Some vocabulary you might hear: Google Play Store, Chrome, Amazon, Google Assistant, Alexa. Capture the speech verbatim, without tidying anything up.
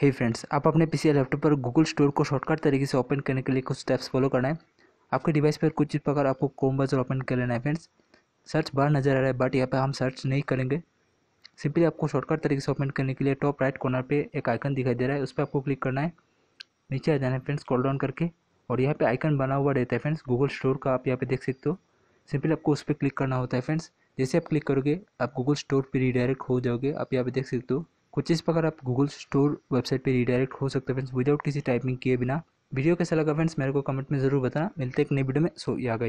हे friends, आप अपने PC या लैपटॉप पर गूगल स्टोर को शॉर्टकट तरीके से ओपन करने के लिए कुछ स्टेप्स फॉलो करना है। आपके डिवाइस पर कुछ इस प्रकार आपको क्रोम ब्राउज़र ओपन कर लेना है। फ्रेंड्स, सर्च बार नज़र आ रहा है बट यहाँ पे हम सर्च नहीं करेंगे। सिंपली आपको शॉर्टकट तरीके से ओपन करने के लिए टॉप राइट कॉर्नर पे एक आइकन दिखाई दे रहा है, उस पर आपको क्लिक करना है। नीचे आ जाना है फ्रेंड्स, स्क्रॉल डाउन करके, और यहाँ पे आइकन बना हुआ रहता है फ्रेंड्स गूगल स्टोर का, आप यहाँ पे देख सकते हो। सिंपली आपको उस पर क्लिक करना होता है। फ्रेंड्स, जैसे आप क्लिक करोगे आप गूगल स्टोर पर रीडायरेक्ट हो जाओगे, आप यहाँ पे देख सकते हो। कुछ इस प्रकार आप गूगल स्टोर वेबसाइट पे रीडायरेक्ट हो सकते हो फ्रेंड्स, विदाउट किसी टाइपिंग किए बिना। वीडियो कैसा लगा फ्रेंड्स मेरे को कमेंट में ज़रूर बताना। मिलते हैं एक नई वीडियो में। सो या गाइस।